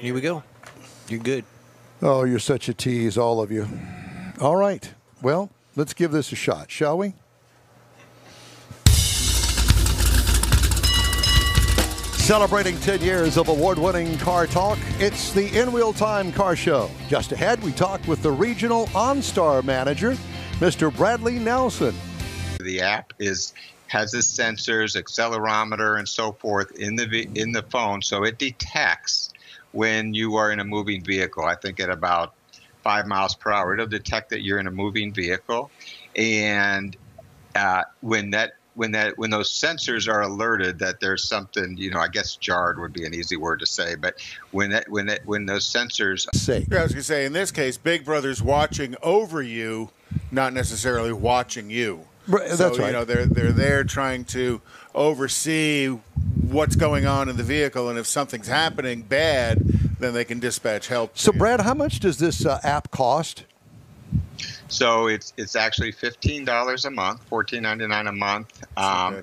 Here we go. You're good. Oh, you're such a tease, all of you. All right. Well, let's give this a shot, shall we? Celebrating 10 years of award-winning car talk, it's the InWheelTime Car Show. Just ahead, we talked with the regional OnStar manager, Mr. Bradley Nelson. The app has its sensors, accelerometer, and so forth in the phone, so it detects when you are in a moving vehicle. I think at about 5 miles per hour, it'll detect that you're in a moving vehicle, and when those sensors are alerted that there's something, you know, I guess jarred would be an easy word to say, but when those sensors say, I was gonna say, in this case, Big Brother's watching over you, not necessarily watching you. Right, so, that's right. You know, they're there trying to oversee what's going on in the vehicle, and if something's happening bad, then they can dispatch help. So, Brad, how much does this app cost? So it's actually $15 a month, $14.99 a month,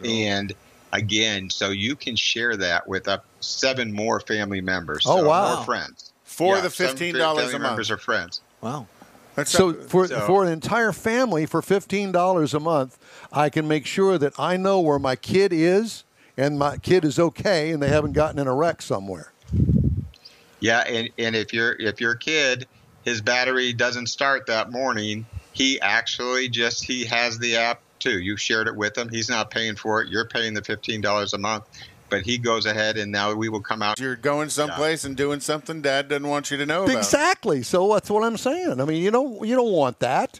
and again, so you can share that with up 7 more family members. Oh, so wow! More friends for the $15 a month. Or friends. Wow. That's so for an entire family for $15 a month, I can make sure that I know where my kid is and my kid is okay and they haven't gotten in a wreck somewhere. Yeah, and if your kid, his battery doesn't start that morning, he has the app too. You shared it with him. He's not paying for it. You're paying the $15 a month, but he goes ahead and now we will come out. You're going someplace and doing something Dad doesn't want you to know about. Exactly. So that's what I'm saying. I mean, you don't want that.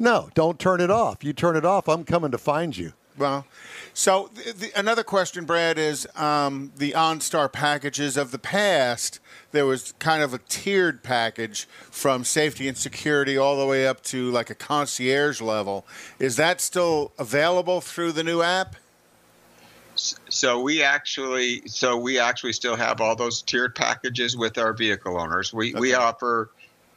No, don't turn it off. You turn it off, I'm coming to find you. Well, so another question, Brad, is the OnStar packages of the past. There was kind of a tiered package from safety and security all the way up to like a concierge level. Is that still available through the new app? So we actually still have all those tiered packages with our vehicle owners. We offer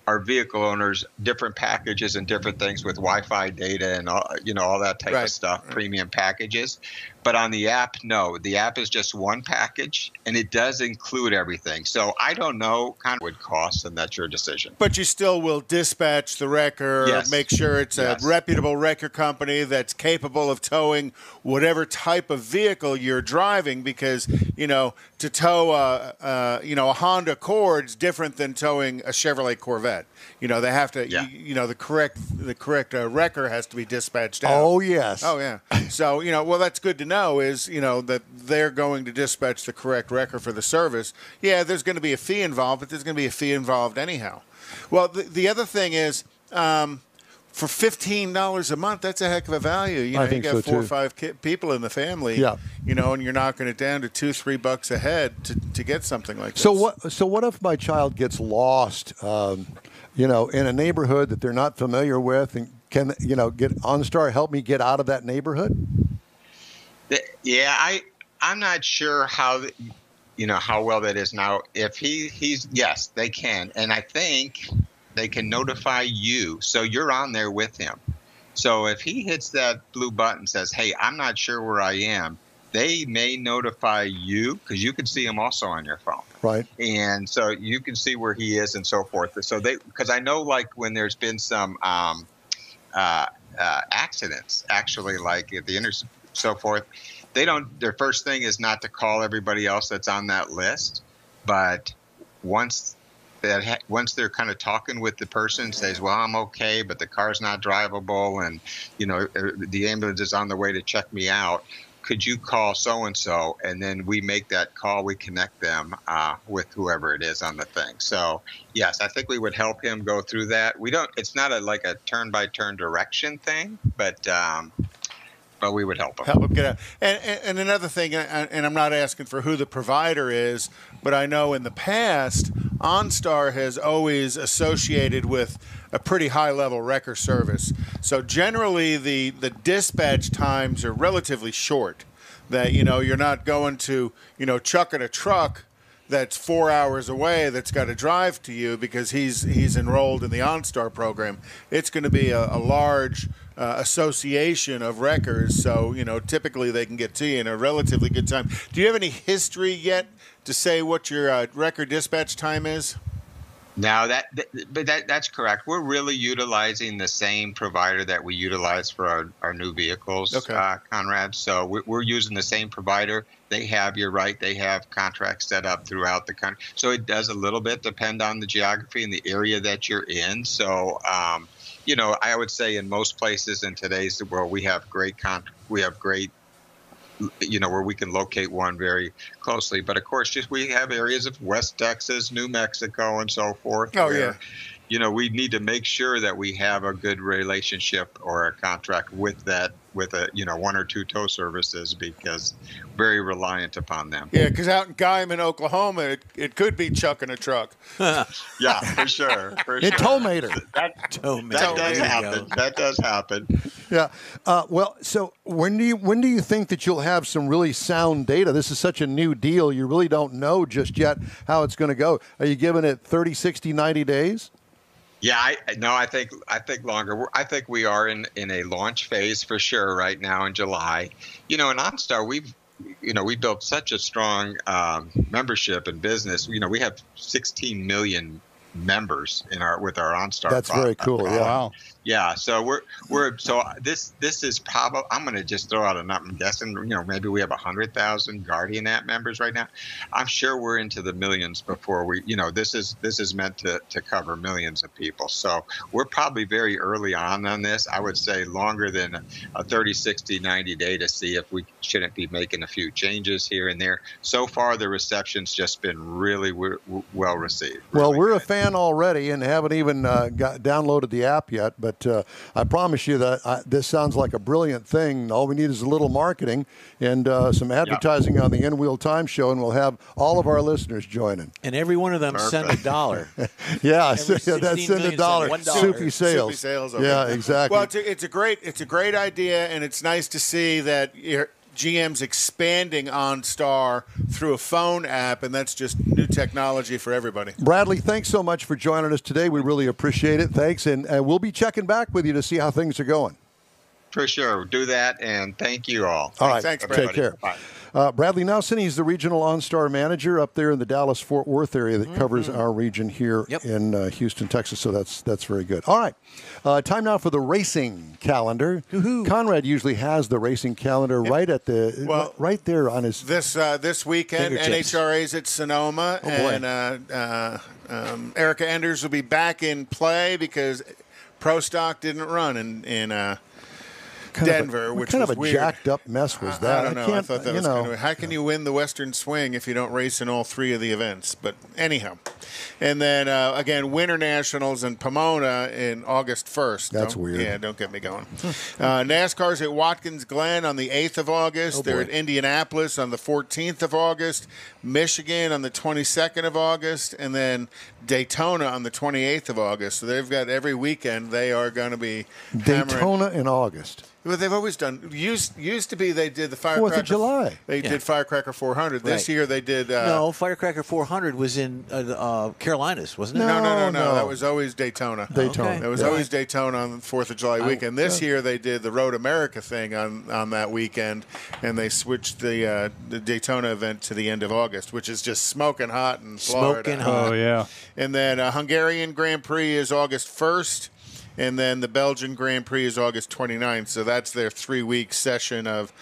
our vehicle owners different packages and different things with Wi-Fi data and all, you know, all that type of stuff, premium packages. But on the app, no, the app is just one package and it does include everything. So I don't know kind of what it would cost, and that's your decision. But you still will dispatch the wrecker, make sure it's a reputable wrecker company that's capable of towing whatever type of vehicle you're driving, because, you know, to tow a Honda Accord's different than towing a Chevrolet Corvette. You know, they have to, the correct wrecker has to be dispatched out. Oh, yes. Oh, yeah. So, you know, well, that's good to know is, you know, that they're going to dispatch the correct wrecker for the service. Yeah, there's going to be a fee involved, but there's going to be a fee involved anyhow. Well, the other thing is for $15 a month, that's a heck of a value. You know, I think you got so 4 or 5 people in the family, you know, and you're knocking it down to $2, $3 a head to get something like this. So what if my child gets lost, you know, in a neighborhood that they're not familiar with, and can, you know, get OnStar help me get out of that neighborhood? Yeah, I'm not sure how, you know, how well that is now. If he's yes, they can, and I think they can notify you, so you're on there with him. So if he hits that blue button and says, "Hey, I'm not sure where I am," they may notify you because you can see him also on your phone. Right. And so you can see where he is and so forth. So they, because I know like when there's been some accidents, actually, like at the interstate, so forth, they don't, their first thing is not to call everybody else that's on that list. But once they're kind of talking with the person, says, "Well, I'm okay, but the car's not drivable, and you know the ambulance is on the way to check me out. Could you call so and so?" And then we make that call. We connect them with whoever it is on the thing. So yes, I think we would help him go through that. We don't. It's not like a turn-by-turn direction thing, but we would help them. Help them get out. And another thing, and I'm not asking for who the provider is, but I know in the past, OnStar has always associated with a pretty high-level wrecker service. So generally, the dispatch times are relatively short. That, you know, you're not going to, you know, chucking a truck that's 4 hours away that's got to drive to you because he's enrolled in the OnStar program. It's going to be a large association of wreckers, so you know typically they can get to you in a relatively good time. Do you have any history yet to say what your wrecker dispatch time is? No, that's correct. We're really utilizing the same provider that we utilize for our new vehicles, okay. Conrad. So we're using the same provider. They have, you're right, they have contracts set up throughout the country. So it does a little bit depend on the geography and the area that you're in. So, you know, I would say in most places in today's world, we have great you know, where we can locate one very closely. But, of course, just we have areas of West Texas, New Mexico, and so forth. Oh, where, yeah. You know, we need to make sure that we have a good relationship or a contract with that, with a, you know, one or two tow services because very reliant upon them. Yeah, because out in Guyman, Oklahoma, it could be chucking a truck. Yeah, for sure. For sure. That does happen. That does happen. Yeah. Well, so when do you think that you'll have some really sound data? This is such a new deal. You really don't know just yet how it's going to go. Are you giving it 30, 60, 90 days? Yeah, I think longer. I think we are in a launch phase for sure right now in July. You know, in OnStar, we built such a strong membership and business. You know, we have 16 million members with our OnStar. That's very cool. Yeah. Wow. Yeah. So this is probably, I'm going to just throw out a number. I'm guessing, you know, maybe we have 100,000 Guardian app members right now. I'm sure we're into the millions before we, you know, this is meant to cover millions of people. So we're probably very early on this. I would say longer than a 30, 60, 90 day to see if we shouldn't be making a few changes here and there. So far, the reception's just been really well received. Really well, we're good. A fan already and haven't even downloaded the app yet, but. I promise you that this sounds like a brilliant thing. All we need is a little marketing and some advertising on the InWheelTime show, and we'll have all of our listeners joining. And every one of them send $1. Yeah, that's send $1. Soupy sales. Soupy sales. Okay. Yeah, exactly. Well, it's a great idea, and it's nice to see that GM's expanding OnStar through a phone app, and that's just new technology for everybody. Bradley, thanks so much for joining us today. We really appreciate it. Thanks, and we'll be checking back with you to see how things are going. For sure. Do that, and thank you all. All right. Thanks, everybody. Take care. Bye. Bradley Nelson, he's the regional OnStar manager up there in the Dallas-Fort Worth area that covers our region here in Houston, Texas. So that's very good. All right. Time now for the racing calendar. Woo-hoo. Conrad usually has the racing calendar right there on his this weekend, fingertips. NHRA's at Sonoma. Oh, and Erica Enders will be back in play because Pro Stock didn't run in Denver, which was weird. Kind of a jacked-up mess was that? I don't know. I thought that was kind of weird. How can you win the Western Swing if you don't race in all three of the events? But anyhow. And then, again, Winter Nationals in Pomona in August 1st. That's weird. Yeah, don't get me going. NASCAR's at Watkins Glen on the 8th of August. Oh, they're at Indianapolis on the 14th of August. Michigan on the 22nd of August. And then Daytona on the 28th of August. So they've got every weekend they are going to be Daytona in August. Well, they've always done. Used to be they did the Firecracker 4th of July. They did Firecracker 400. This year they did. No, Firecracker 400 was in Carolinas, wasn't it? No. That was always Daytona. Daytona. Okay. That was always Daytona on the 4th of July weekend. This year they did the Road America thing on that weekend, and they switched the Daytona event to the end of August, which is just smoking hot in Florida. Smoking hot. Oh yeah. And then Hungarian Grand Prix is August 1st. And then the Belgian Grand Prix is August 29th, so that's their 3-week session of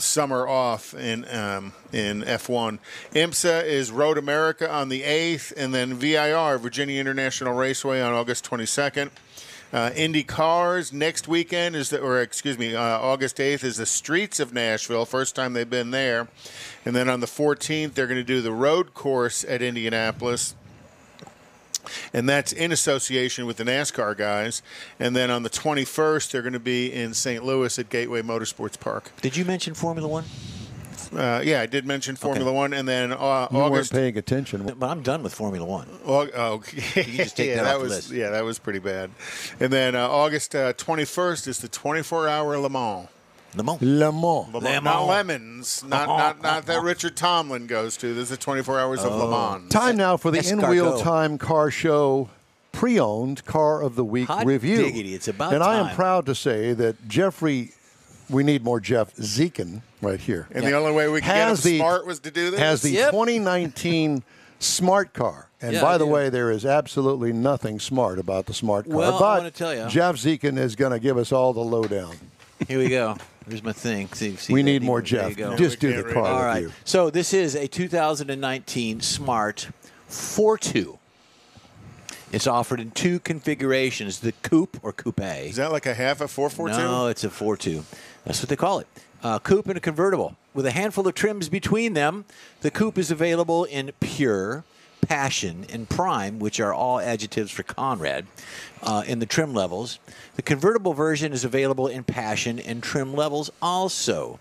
summer off in F1. IMSA is Road America on the 8th, and then VIR, Virginia International Raceway, on August 22nd. IndyCars next weekend August 8th is the Streets of Nashville, first time they've been there. And then on the 14th, they're going to do the road course at Indianapolis. And that's in association with the NASCAR guys. And then on the 21st, they're going to be in St. Louis at Gateway Motorsports Park. Did you mention Formula One? Yeah, I did mention Formula One, and then you weren't paying attention. But I'm done with Formula One. Yeah, that was pretty bad. And then August 21st is the 24-hour Le Mans. Le Mans. Not Lemons. Not that Richard Tomlin goes to. This is 24 hours of Le Mans. Time now for the InWheelTime Car Show Pre-Owned Car of the Week Review. Diggity, it's about time. I am proud to say that Jeffrey, we need more Jeff Dziekan right here. And the only way we can get him smart was to do this? Has the 2019 Smart Car. And by the way, there is absolutely nothing smart about the Smart Car. Well, but I want to tell you, Jeff Dziekan is going to give us all the lowdown. Here we go. There's my thing. See, we need more Jeff. Just do the car. All right. So this is a 2019 Smart Fortwo. It's offered in two configurations, the coupe or coupe. Is that like a half a 442? No, it's a 42. That's what they call it. Coupe and a convertible. With a handful of trims between them, the coupe is available in Pure, Passion, and Prime, which are all adjectives for Conrad, in the trim levels. The convertible version is available in Passion and trim levels also.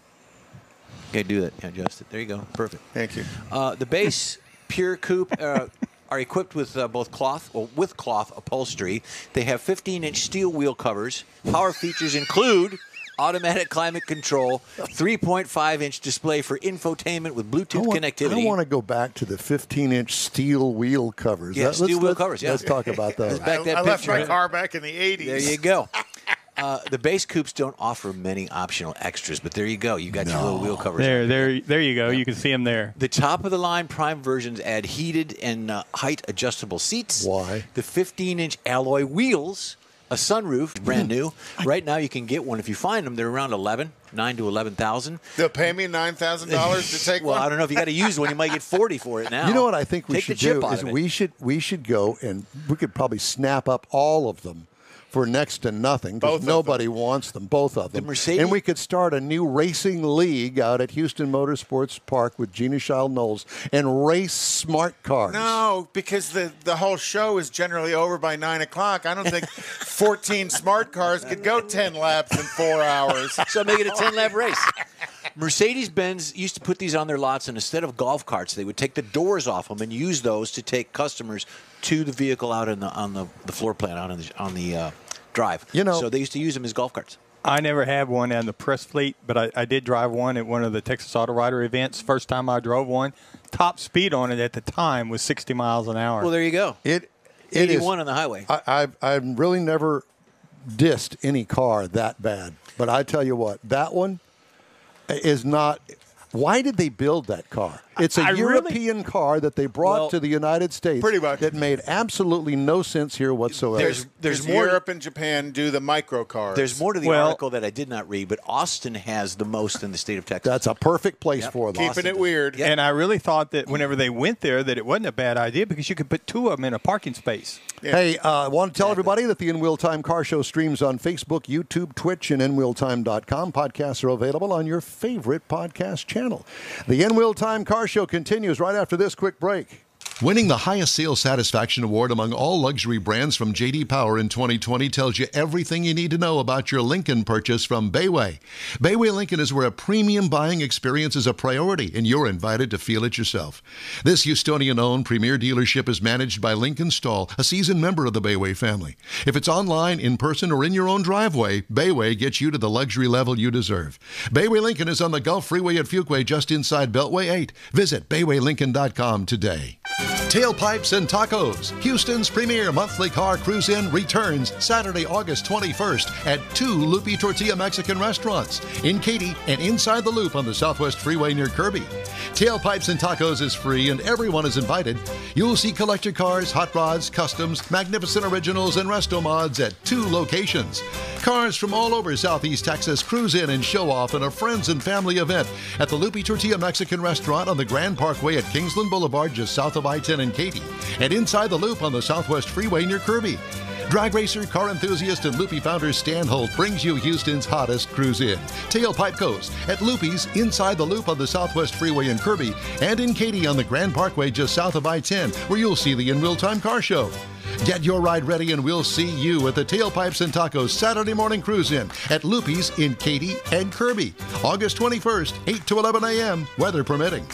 Okay, do that. Adjust it. There you go. Perfect. Thank you. The base Pure Coupe are equipped with cloth upholstery. They have 15-inch steel wheel covers. Power features include automatic climate control, 3.5-inch display for infotainment with Bluetooth connectivity. I want to go back to the 15-inch steel wheel covers. Yeah, steel wheel covers. Let's talk about that. I left my car back in the 80s. There you go. The base coupes don't offer many optional extras, but there you go. You got your little wheel covers. There you go. Yeah. You can see them there. The top-of-the-line Prime versions add heated and height-adjustable seats. Why? The 15-inch alloy wheels. A sunroof, brand new. Right now, you can get one if you find them. They're around $9,000 to $11,000. They'll pay me $9,000 to take one. Well, I don't know if you got to use one. You might get $40,000 for it now. You know what I think we should do is we should go and we could probably snap up all of them for next to nothing because nobody wants them. Both of them. The Mercedes, and we could start a new racing league out at Houston Motorsports Park with Gina Shile Knowles and race smart cars. No, because the whole show is generally over by 9 o'clock. I don't think 14 smart cars could go 10 laps in 4 hours. So make it a 10-lap race. Mercedes-Benz used to put these on their lots, and instead of golf carts, they would take the doors off them and use those to take customers to the vehicle out in the, on the floor plan, on the drive. You know, so they used to use them as golf carts. I never had one on the press fleet, but I did drive one at one of the Texas Auto Rider events. First time I drove one, top speed on it at the time was 60 miles an hour. Well, there you go. It 81 is, on the highway. I've really never dissed any car that bad, but I tell you what, that one is not. Why did they build that car? It's a European car that they brought to the United States pretty much. That made absolutely no sense here whatsoever. There's more. Europe and Japan do the micro cars. There's more to the article that I did not read, but Austin has the most in the state of Texas. That's a perfect place for them. Keeping it weird. Yep. And I really thought that whenever they went there that it wasn't a bad idea because you could put two of them in a parking space. Yeah. Hey, I want to tell everybody that the InWheelTime Car Show streams on Facebook, YouTube, Twitch, and InWheelTime.com. Podcasts are available on your favorite podcast channel. The InWheelTime Car Show continues right after this quick break. Winning the highest sales satisfaction award among all luxury brands from J.D. Power in 2020 tells you everything you need to know about your Lincoln purchase from Bayway. Bayway Lincoln is where a premium buying experience is a priority, and you're invited to feel it yourself. This Houstonian-owned premier dealership is managed by Lincoln Stahl, a seasoned member of the Bayway family. If it's online, in person, or in your own driveway, Bayway gets you to the luxury level you deserve. Bayway Lincoln is on the Gulf Freeway at Fuquay, just inside Beltway 8. Visit BaywayLincoln.com today. Tailpipes and Tacos, Houston's premier monthly car cruise-in, returns Saturday, August 21st at 2 Loopy Tortilla Mexican restaurants in Katy and inside the Loop on the Southwest Freeway near Kirby. Tailpipes and Tacos is free and everyone is invited. You'll see collector cars, hot rods, customs, magnificent originals, and resto mods at 2 locations. Cars from all over Southeast Texas cruise in and show off in a friends and family event at the Loopy Tortilla Mexican restaurant on the Grand Parkway at Kingsland Boulevard just south of I-10 and Katy, and inside the Loop on the Southwest Freeway near Kirby. Drag racer, car enthusiast, and Loopy founder Stan Holt brings you Houston's hottest cruise-in. Tailpipe Coast at Loopy's, inside the Loop on the Southwest Freeway in Kirby, and in Katy on the Grand Parkway just south of I-10, where you'll see the InWheelTime Car Show. Get your ride ready and we'll see you at the Tailpipes and Tacos Saturday morning cruise-in at Loopy's in Katy and Kirby, August 21st, 8 to 11 a.m., weather permitting.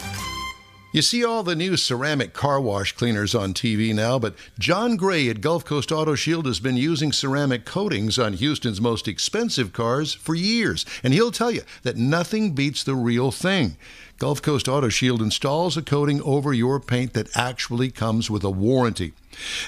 You see all the new ceramic car wash cleaners on TV now, but John Gray at Gulf Coast Auto Shield has been using ceramic coatings on Houston's most expensive cars for years, and he'll tell you that nothing beats the real thing. Gulf Coast Auto Shield installs a coating over your paint that actually comes with a warranty.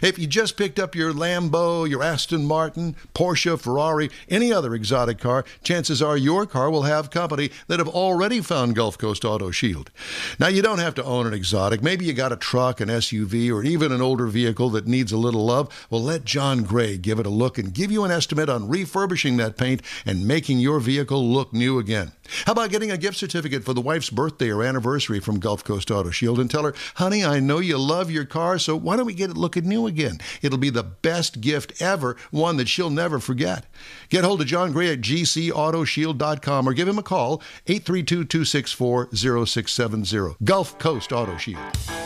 If you just picked up your Lambo, your Aston Martin, Porsche, Ferrari, any other exotic car, chances are your car will have company that have already found Gulf Coast Auto Shield. Now, you don't have to own an exotic. Maybe you got a truck, an SUV, or even an older vehicle that needs a little love. Well, let John Gray give it a look and give you an estimate on refurbishing that paint and making your vehicle look new again. How about getting a gift certificate for the wife's birthday or anniversary from Gulf Coast Auto Shield and tell her, honey, I know you love your car, so why don't we get it looking new again? It'll be the best gift ever, one that she'll never forget. Get hold of John Gray at gcautoshield.com or give him a call, 832-264-0670. Gulf Coast Auto Shield.